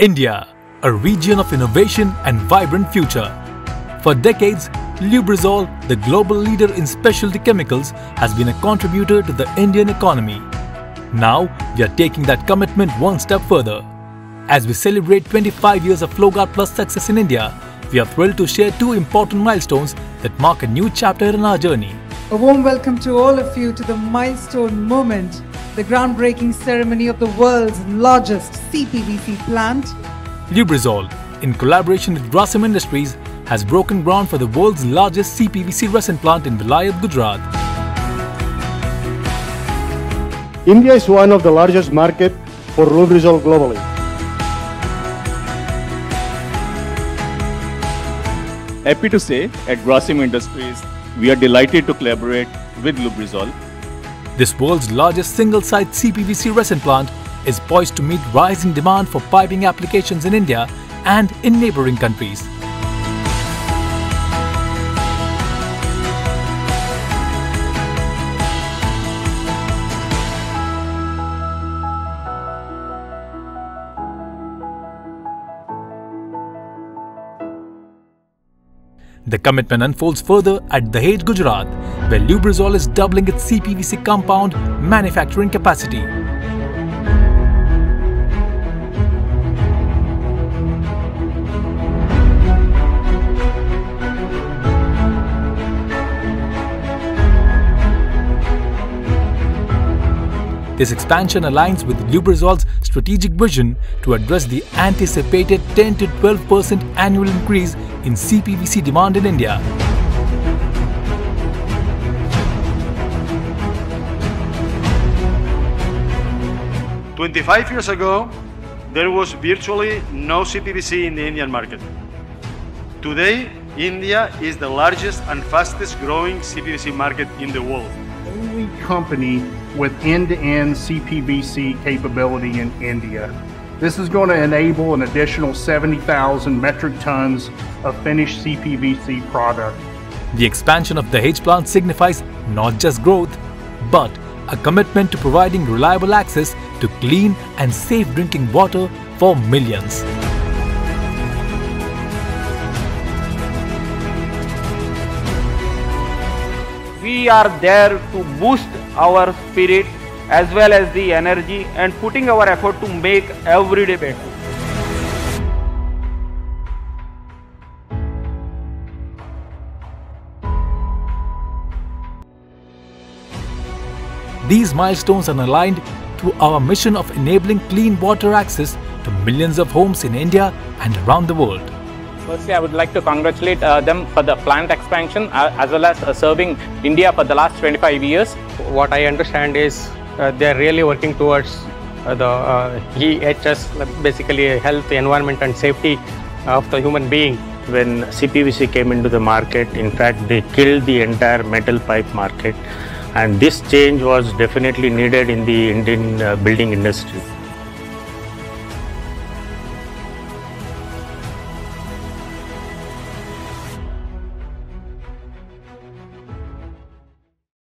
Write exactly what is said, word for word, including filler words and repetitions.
India, a region of innovation and vibrant future. For decades, Lubrizol, the global leader in specialty chemicals, has been a contributor to the Indian economy. Now, we are taking that commitment one step further. As we celebrate twenty-five years of FlowGuard Plus success in India, we are thrilled to share two important milestones that mark a new chapter in our journey. A warm welcome to all of you to the milestone moment, the groundbreaking ceremony of the world's largest C P V C plant. Lubrizol, in collaboration with Grasim Industries, has broken ground for the world's largest C P V C resin plant in Vilayat, Gujarat. India is one of the largest markets for Lubrizol globally. Happy to say, at Grasim Industries, we are delighted to collaborate with Lubrizol. This world's largest single-site C P V C resin plant is poised to meet rising demand for piping applications in India and in neighboring countries. The commitment unfolds further at Dahej, Gujarat, where Lubrizol is doubling its C P V C compound manufacturing capacity. This expansion aligns with Lubrizol's strategic vision to address the anticipated ten to twelve percent annual increase in C P V C demand in India. twenty-five years ago, there was virtually no C P V C in the Indian market. Today, India is the largest and fastest growing C P V C market in the world. Only company with end-to-end C P V C capability in India. This is going to enable an additional seventy thousand metric tons of finished C P V C product. The expansion of the Dahej plant signifies not just growth, but a commitment to providing reliable access to clean and safe drinking water for millions. We are there to boost our spirit as well as the energy and putting our effort to make every day better. These milestones are aligned to our mission of enabling clean water access to millions of homes in India and around the world. Firstly, I would like to congratulate uh, them for the plant expansion uh, as well as uh, serving India for the last twenty-five years. What I understand is uh, they are really working towards uh, the uh, E H S, basically health, environment and safety of the human being. When C P V C came into the market, in fact, they killed the entire metal pipe market, and this change was definitely needed in the Indian uh, building industry.